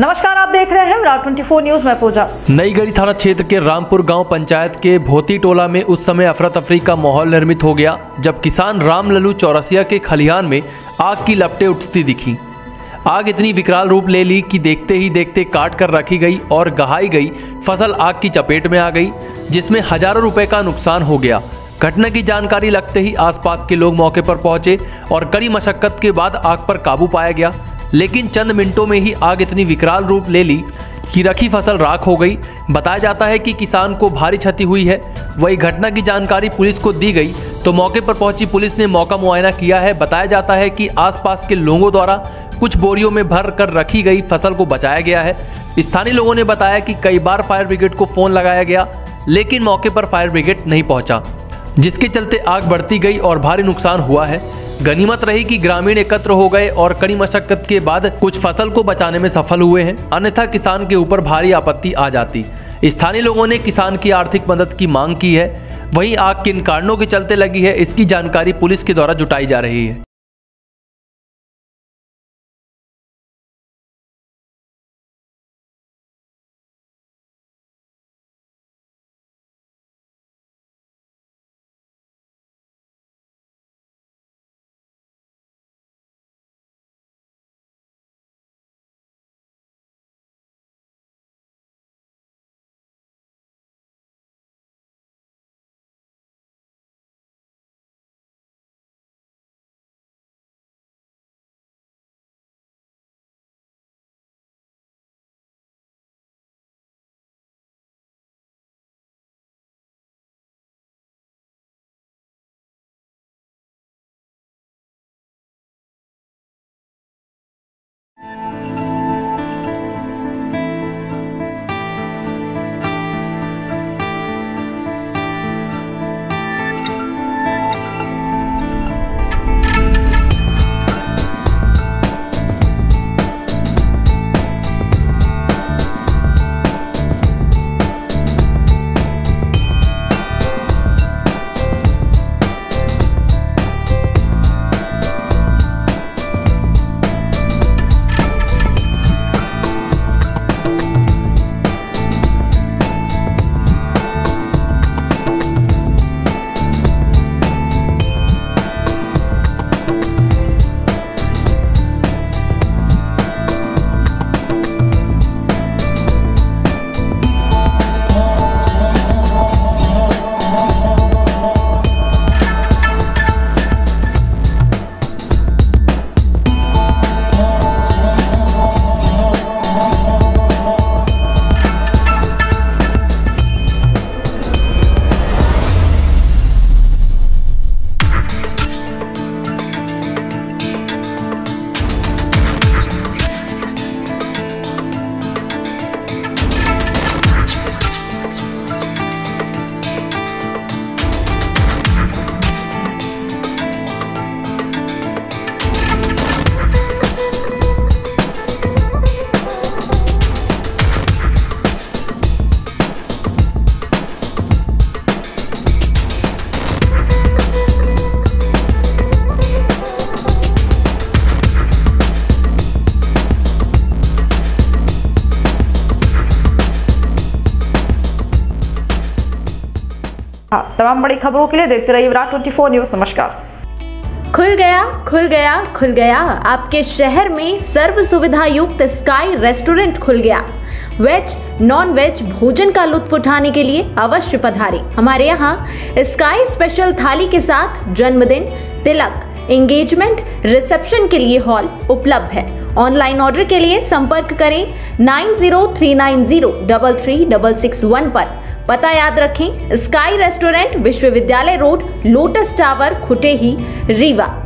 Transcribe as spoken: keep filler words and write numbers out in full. नमस्कार, आप देख रहे हैं विराट चौबीस न्यूज़ में पूजा। नईगढ़ी थाना क्षेत्र के रामपुर गांव पंचायत के भोती टोला में उस समय अफरा तफरी का माहौल निर्मित हो गया जब किसान राम लल्लू चौरसिया के खलिहान में आग की लपटें उठती दिखी। आग इतनी विकराल रूप ले ली कि देखते ही देखते काट कर रखी गई और गहाई गई फसल आग की चपेट में आ गई, जिसमें हजारों रुपए का नुकसान हो गया। घटना की जानकारी लगते ही आसपास के लोग मौके पर पहुंचे और कड़ी मशक्कत के बाद आग पर काबू पाया गया, लेकिन चंद मिनटों में ही आग इतनी विकराल रूप ले ली कि रखी फसल राख हो गई। बताया जाता है कि किसान को भारी क्षति हुई है। वही घटना की जानकारी पुलिस को दी गई तो मौके पर पहुंची पुलिस ने मौका मुआयना किया है। बताया जाता है कि आसपास के लोगों द्वारा कुछ बोरियों में भर कर रखी गई फसल को बचाया गया है। स्थानीय लोगों ने बताया कि कई बार फायर ब्रिगेड को फोन लगाया गया लेकिन मौके पर फायर ब्रिगेड नहीं पहुंचा, जिसके चलते आग बढ़ती गई और भारी नुकसान हुआ है। गनीमत रही कि ग्रामीण एकत्र हो गए और कड़ी मशक्कत के बाद कुछ फसल को बचाने में सफल हुए हैं, अन्यथा किसान के ऊपर भारी आपत्ति आ जाती। स्थानीय लोगों ने किसान की आर्थिक मदद की मांग की है। वहीं आग किन कारणों के चलते लगी है, इसकी जानकारी पुलिस के द्वारा जुटाई जा रही है। तमाम बड़ी खबरों के लिए देखते रहिए विराट चौबीस न्यूज़। नमस्कार। खुल गया खुल गया खुल गया आपके शहर में सर्व सुविधा युक्त स्काई रेस्टोरेंट खुल गया। वेज नॉन वेज भोजन का लुत्फ उठाने के लिए अवश्य पधारें। हमारे यहाँ स्काई स्पेशल थाली के साथ जन्मदिन, तिलक, एंगेजमेंट, रिसेप्शन के लिए हॉल उपलब्ध है। ऑनलाइन ऑर्डर के लिए संपर्क करें nine zero three nine zero double three double six one पर। पता याद रखें, स्काई रेस्टोरेंट, विश्वविद्यालय road, Lotus Tower, Khutehi, Rewa.